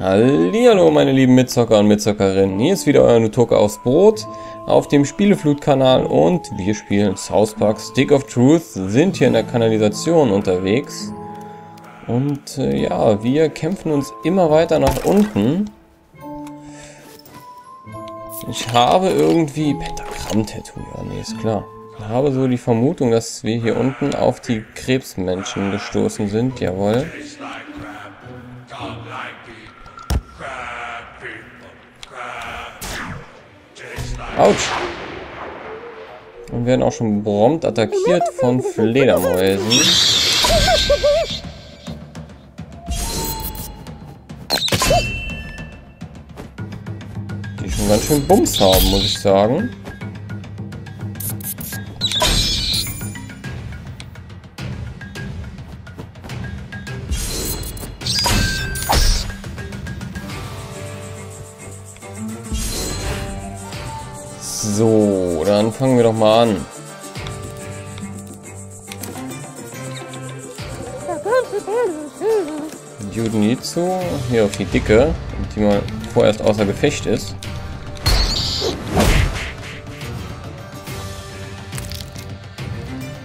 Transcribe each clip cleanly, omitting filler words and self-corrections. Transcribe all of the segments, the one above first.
Hallihallo meine lieben Mitzocker und Mitzockerinnen, hier ist wieder euer Nutoka aufs Brot auf dem SpieleFlut-Kanal und wir spielen South Park Stick of Truth, sind hier in der Kanalisation unterwegs und ja, wir kämpfen uns immer weiter nach unten. Ich habe irgendwie Pentagramm-Tattoo, ja nee, ist klar. Ich habe so die Vermutung, dass wir hier unten auf die Krebsmenschen gestoßen sind, jawohl. Autsch! Und werden auch schon prompt attackiert von Fledermäusen. Die schon ganz schön Bums haben, muss ich sagen. So, dann fangen wir doch mal an. Judinitsu, hier auf die Dicke, die mal vorerst außer Gefecht ist.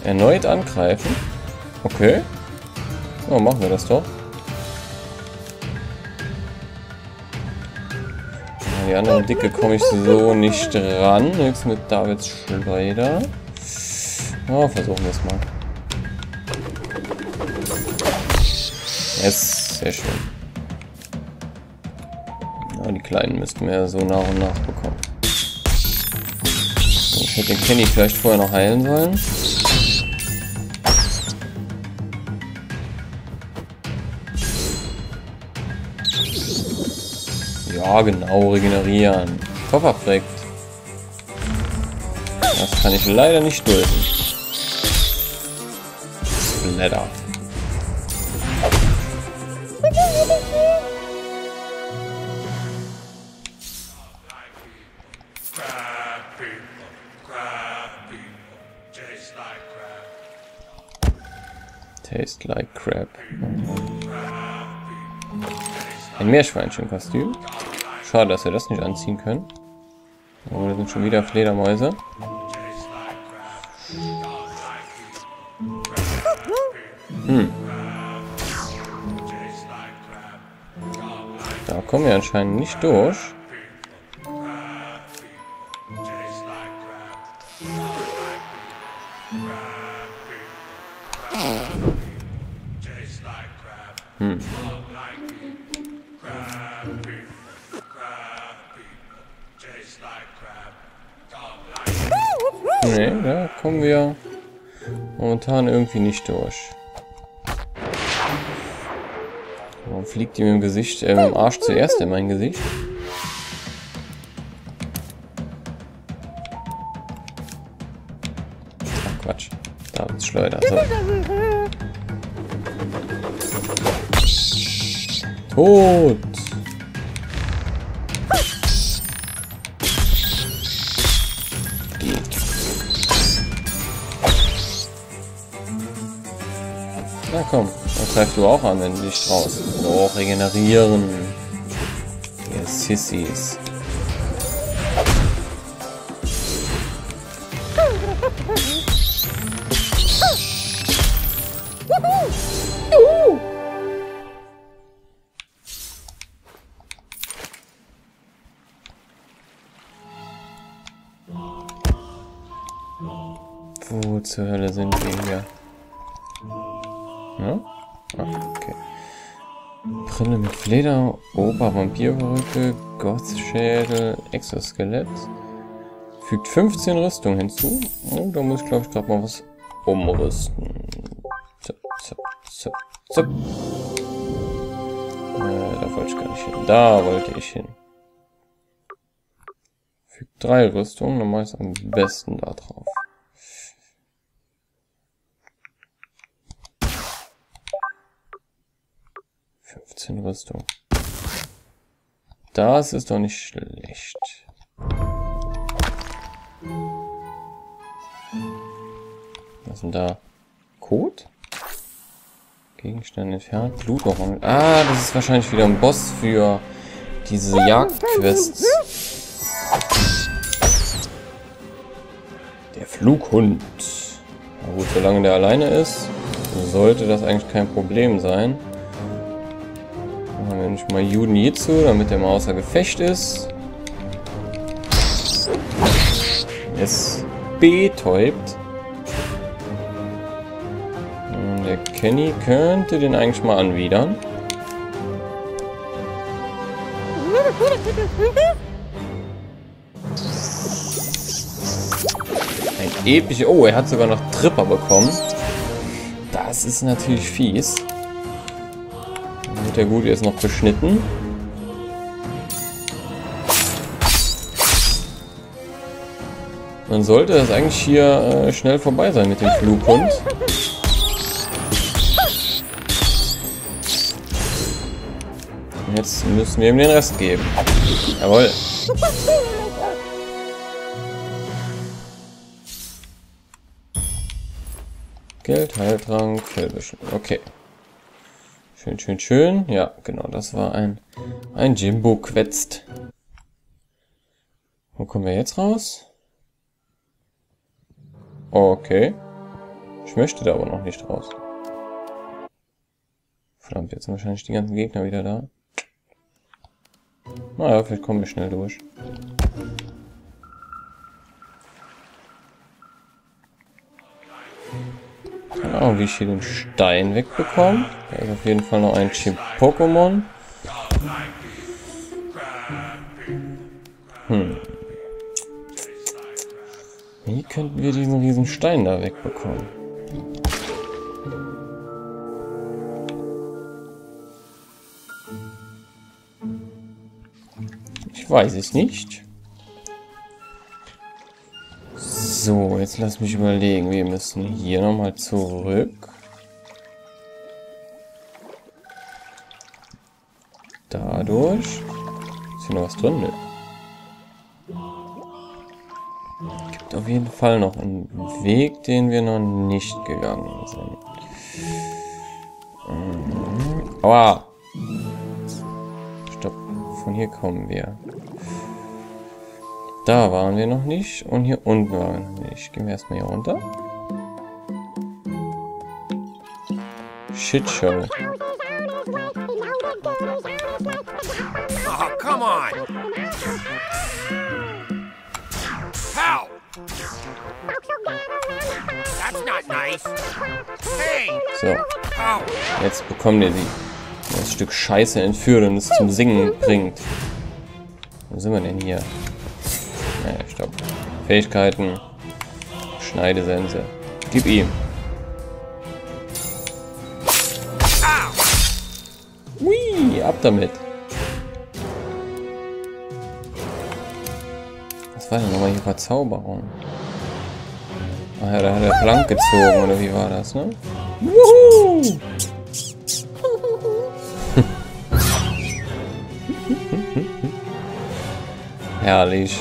Erneut angreifen. Okay. Oh, machen wir das doch. Die anderen Dicke komme ich so nicht ran. Jetzt mit Davids Schleuder. Oh, versuchen wir es mal. Yes, sehr schön. Ja, die Kleinen müssten wir ja so nach und nach bekommen. Ich hätte den Kenny vielleicht vorher noch heilen sollen. Ja, genau, regenerieren. Perfekt. Das kann ich leider nicht dulden. Splatter. Taste like crab. Ein Meerschweinchenkostüm. Schade, dass wir das nicht anziehen können. Oh, da sind schon wieder Fledermäuse. Hm. Da kommen wir anscheinend nicht durch. Hm. Nee, da kommen wir momentan irgendwie nicht durch. Warum fliegt die mit dem Gesicht, mit dem Arsch zuerst in mein Gesicht? Ach Quatsch, da wird's Schleuder. So. Tot! Na komm, das greifst du auch an, wenn du dich traust. Oh, regenerieren. Yes, Sissis. Wo zur Hölle sind wir hier? Ja? Ah, okay. Brille mit Fleder, Ober-Vampirperücke, Gottschädel, Exoskelett. Fügt 15 Rüstung hinzu. Oh, da muss ich glaube ich gerade mal was umrüsten. Zip, zip, zip, zip. Da wollte ich gar nicht hin. Da wollte ich hin. Fügt 3 Rüstungen, dann mache ich es am besten da drauf. Rüstung. Das ist doch nicht schlecht. Was ist denn da? Code? Gegenstand entfernt. Blutorange. Ah, das ist wahrscheinlich wieder ein Boss für diese Jagdquests. Der Flughund. Na gut, solange der alleine ist, sollte das eigentlich kein Problem sein. Wenn ich mal Juden hierzu, damit der mal außer Gefecht ist. Es betäubt. Der Kenny könnte den eigentlich mal anwidern. Ein epischer... Oh, er hat sogar noch Tripper bekommen. Das ist natürlich fies. Dann wird der Gute jetzt noch beschnitten. Dann sollte das eigentlich hier schnell vorbei sein mit dem Flughund. Jetzt müssen wir ihm den Rest geben. Jawohl. Geld, Heiltrank, Fellwischen. Okay. Schön, schön, schön. Ja, genau, das war ein Jimbo quetscht. Wo kommen wir jetzt raus? Okay. Ich möchte da aber noch nicht raus. Verdammt, jetzt sind wahrscheinlich die ganzen Gegner wieder da. Naja, vielleicht kommen wir schnell durch. Keine Ahnung, wie ich hier den Stein wegbekomme. Da ist auf jeden Fall noch ein Chip-Pokémon. Wie könnten wir diesen riesen Stein da wegbekommen? Ich weiß es nicht. So, jetzt lass mich überlegen. Wir müssen hier nochmal zurück. Dadurch. Ist hier noch was drin? Ne? Gibt auf jeden Fall noch einen Weg, den wir noch nicht gegangen sind. Aua! Stopp. Von hier kommen wir. Da waren wir noch nicht und hier unten waren wir nicht. Gehen wir erstmal hier runter. Shitshow. Oh, come on! Help! That's not nice. Hey! So. Jetzt bekommen wir die. Das Stück Scheiße entführt und es zum Singen bringt. Wo sind wir denn hier? Naja, stopp. Fähigkeiten. Schneidesense. Gib ihm. Hui, ab damit. Was war denn nochmal hier Verzauberung? Ach ja, da hat er blank gezogen, oder wie war das, ne? Wuhu! Herrlich.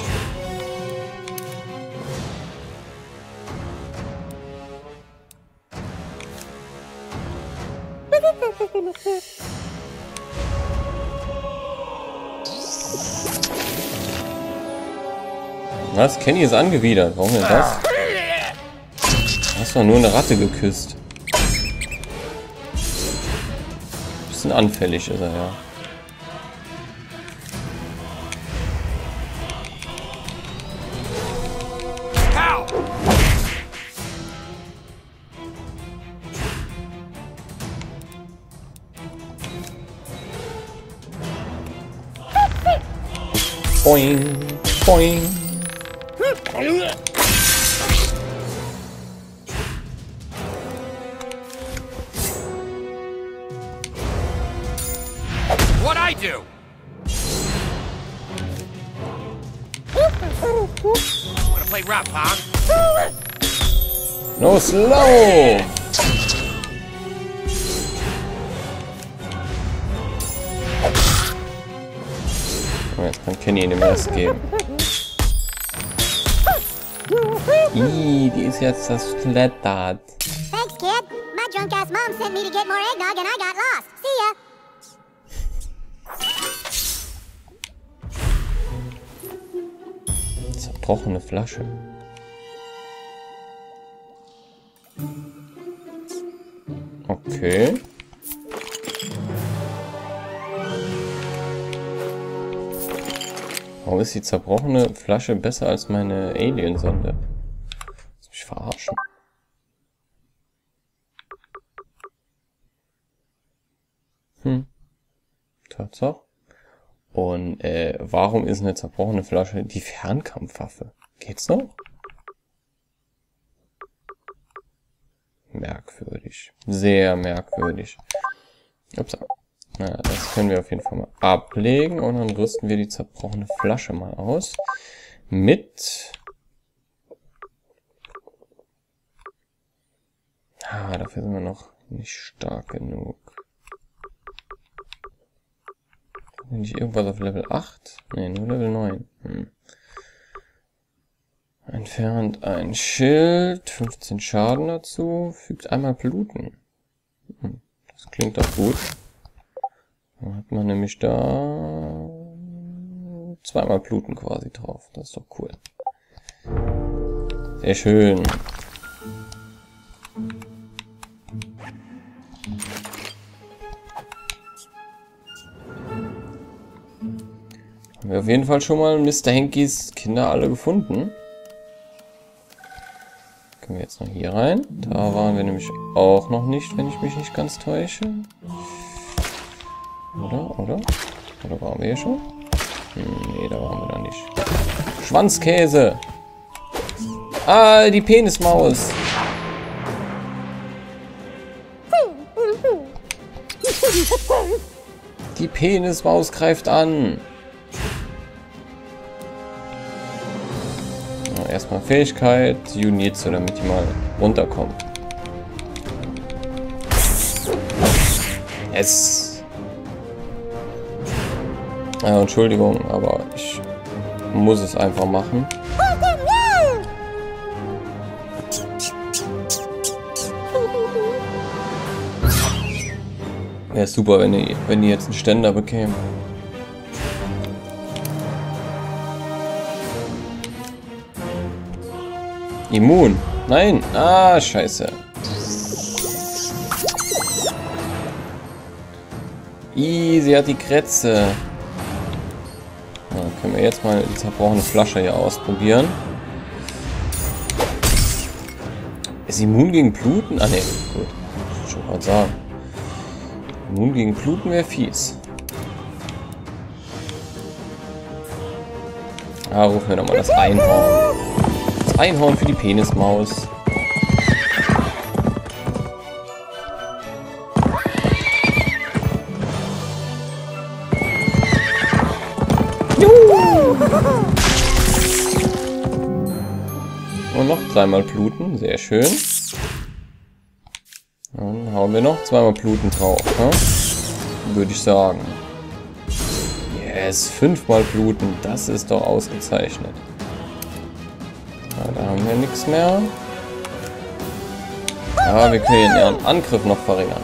Was? Kenny ist angewidert. Warum denn das? Du hast doch nur eine Ratte geküsst. Ein bisschen anfällig ist er, ja. Boing, boing. What I do? Wanna play rap, huh? No slow. Jetzt kann Kenny ihm das geben. Ih, die ist jetzt zerschmettert. Thanks, kid. Much drunk-ass mom sent me to get more eggnog and I got lost. See ya. Zerbrochene Flasche. Okay. Warum ist die zerbrochene Flasche besser als meine Aliensonde? Lass mich verarschen. Tatsache. Und warum ist eine zerbrochene Flasche die Fernkampfwaffe? Geht's noch? Merkwürdig. Sehr merkwürdig. Ups. Naja, das können wir auf jeden Fall mal ablegen und dann rüsten wir die zerbrochene Flasche mal aus. Mit. Ah, dafür sind wir noch nicht stark genug. Bin ich irgendwas auf Level 8? Ne, nur Level 9. Entfernt ein Schild, 15 Schaden dazu, fügt einmal Bluten. Das klingt doch gut. Dann hat man nämlich da zweimal Bluten quasi drauf. Das ist doch cool. Sehr schön. Haben wir auf jeden Fall schon mal Mr. Hankys Kinder alle gefunden. Können wir jetzt noch hier rein. Da waren wir nämlich auch noch nicht, wenn ich mich nicht ganz täusche. Oder? Oder waren wir hier schon? Nee, da waren wir da nicht. Schwanzkäse! Ah, die Penismaus! Die Penismaus greift an! Erstmal Fähigkeit, you need so, damit die mal runterkommen. Es. Ja, Entschuldigung, aber ich muss es einfach machen. Wäre super, wenn die jetzt einen Ständer bekämen. Immun. Nein. Ah, scheiße. Ih, sie hat die Krätze. Na, können wir jetzt mal die zerbrochene Flasche hier ausprobieren. Ist immun gegen Bluten? Ah, ne. Gut. Ich schon mal sagen. Immun gegen Bluten wäre fies. Ah, rufen wir doch mal das Einhorn. Einhorn für die Penismaus. Juhu! Und noch dreimal Bluten, sehr schön. Dann hauen wir noch zweimal Bluten drauf, ne? Würde ich sagen. Yes, 5-mal Bluten, das ist doch ausgezeichnet. Da haben wir nichts mehr. Aber wir können ihren Angriff noch verringern.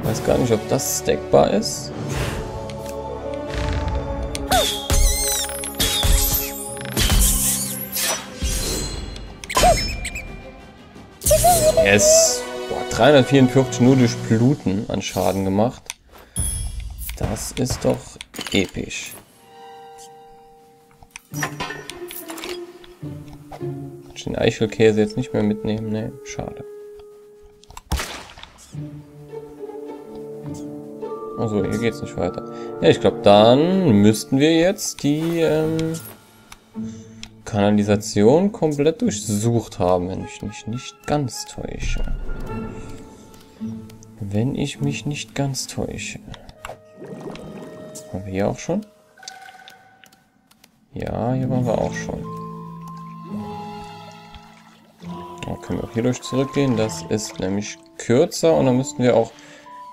Ich weiß gar nicht, ob das stackbar ist. Yes! Boah, 344 nur durch Bluten an Schaden gemacht. Das ist doch episch. Kann ich den Eichelkäse jetzt nicht mehr mitnehmen? Ne, schade. Also hier geht's nicht weiter. Ja, ich glaube, dann müssten wir jetzt die Kanalisation komplett durchsucht haben, wenn ich mich nicht ganz täusche. Waren wir hier auch schon? Ja, hier waren wir auch schon. Dann können wir auch hier durch zurückgehen. Das ist nämlich kürzer und dann müssten wir auch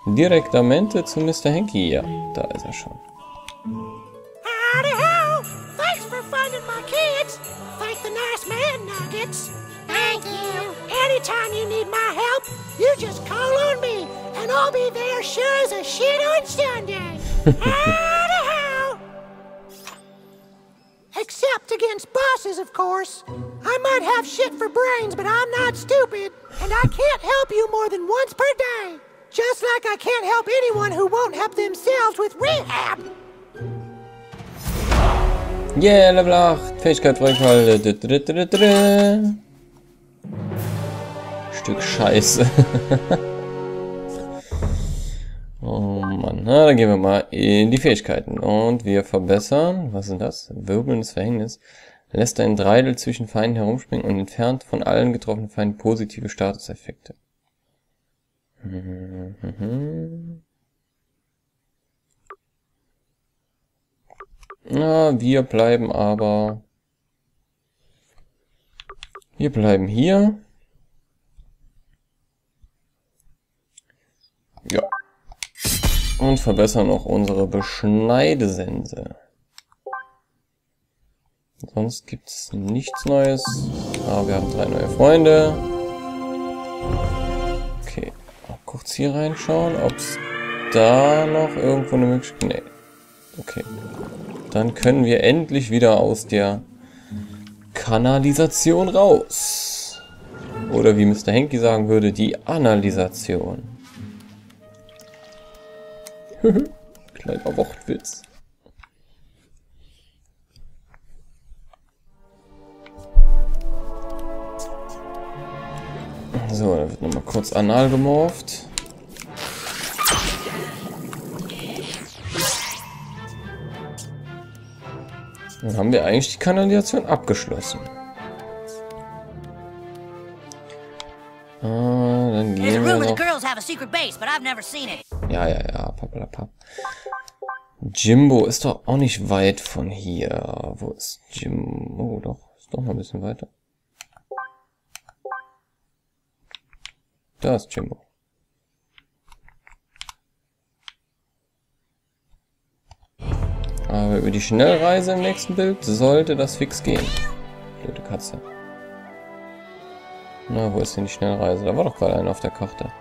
direktamente zu Mr. Hanky. Ja, da ist er schon. Howdy ho! Thanks for finding my kids! Every time you need my help, you just call on me, and I'll be there sure as a shit on Sunday. How? Except against bosses, of course. I might have shit for brains, but I'm not stupid, and I can't help you more than once per day. Just like I can't help anyone who won't help themselves with rehab. Yeah, Level 8. Fähigkeit freigeschaltet. Stück Scheiße. Oh Mann. Na, dann gehen wir mal in die Fähigkeiten. Und wir verbessern. Was ist das? Wirbelndes Verhängnis. Lässt ein Dreidel zwischen Feinden herumspringen und entfernt von allen getroffenen Feinden positive Statuseffekte. Na, wir bleiben aber... Wir bleiben hier. Ja. Und verbessern auch unsere Beschneidesense. Sonst gibt's nichts Neues. Ah, wir haben 3 neue Freunde. Okay. Mal kurz hier reinschauen, ob's da noch irgendwo eine Möglichkeit... Nee. Okay. Dann können wir endlich wieder aus der Kanalisation raus. Oder wie Mr. Hanky sagen würde, die Analysation. Kleiner Wortwitz. So, da wird nochmal kurz anal gemorpht. Dann haben wir eigentlich die Kanalisation abgeschlossen. Dann gehen wir noch. Ja, papalapap. Jimbo ist doch auch nicht weit von hier. Wo ist Jimbo? Oh, doch, ist doch mal ein bisschen weiter. Da ist Jimbo. Aber über die Schnellreise im nächsten Bild sollte das fix gehen. Blöde Katze. Na, wo ist denn die Schnellreise? Da war doch gerade einer auf der Karte.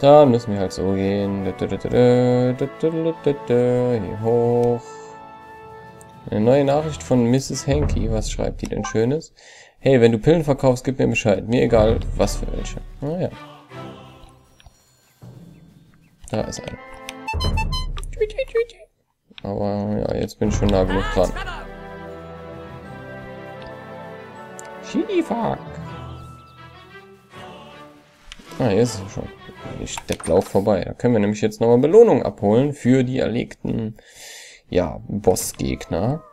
Da müssen wir halt so gehen. Hier hoch. Eine neue Nachricht von Mrs. Hanky. Was schreibt die denn Schönes? Hey, wenn du Pillen verkaufst, gib mir Bescheid. Mir egal, was für welche. Naja. Da ist einer. Aber ja, jetzt bin ich schon nah genug dran. Schiedifuck. Ah, hier ist es schon. Ich Decklauf vorbei. Da können wir nämlich jetzt nochmal Belohnung abholen für die erlegten, ja, Bossgegner.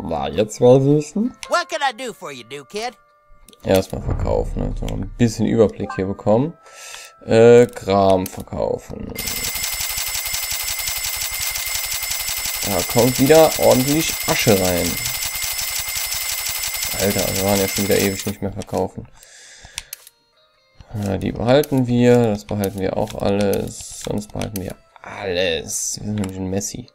War jetzt was wissen? Erstmal verkaufen, damit wir ein bisschen Überblick hier bekommen. Kram verkaufen. Da kommt wieder ordentlich Asche rein. Alter, wir waren ja schon wieder ewig nicht mehr verkaufen. Die behalten wir, das behalten wir auch alles. Sonst behalten wir alles. Wir sind nämlich ein Messi.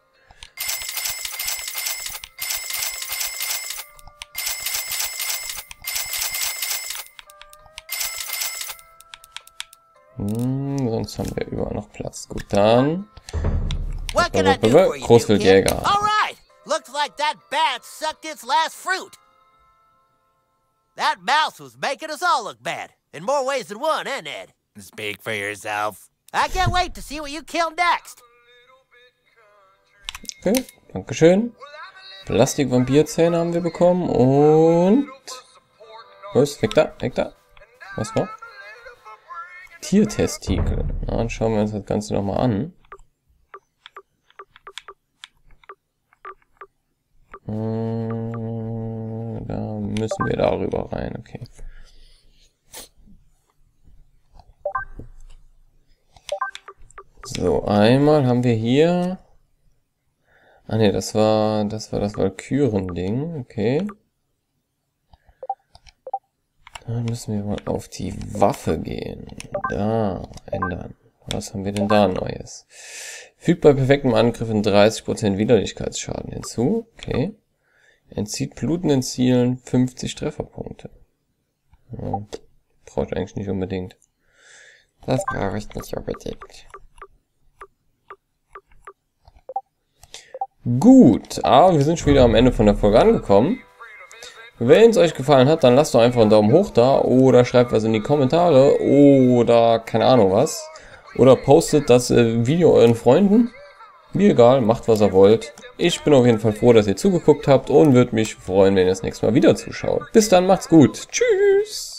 Sonst haben wir überall noch Platz. Gut, dann. Großwildjäger. Okay, dankeschön. Plastikvampirzähne haben wir bekommen und. Was? Weg da, weg da. Was noch? Tiertestikel. Na, dann schauen wir uns das Ganze nochmal an. Da müssen wir darüber rein, okay. So, einmal haben wir hier... Ah ne, das war das Walküren-Ding, okay. Dann müssen wir mal auf die Waffe gehen. Da, ändern. Was haben wir denn da Neues? Fügt bei perfektem Angriff in 30% Widerlichkeitsschaden hinzu. Okay. Entzieht blutenden Zielen 50 Trefferpunkte. Ja, brauche ich eigentlich nicht unbedingt. Das brauche ich nicht unbedingt. Gut, aber wir sind schon wieder am Ende von der Folge angekommen. Wenn es euch gefallen hat, dann lasst doch einfach einen Daumen hoch da oder schreibt was in die Kommentare oder keine Ahnung was. Oder postet das Video euren Freunden. Mir egal, macht was ihr wollt. Ich bin auf jeden Fall froh, dass ihr zugeguckt habt und würde mich freuen, wenn ihr das nächste Mal wieder zuschaut. Bis dann, macht's gut. Tschüss.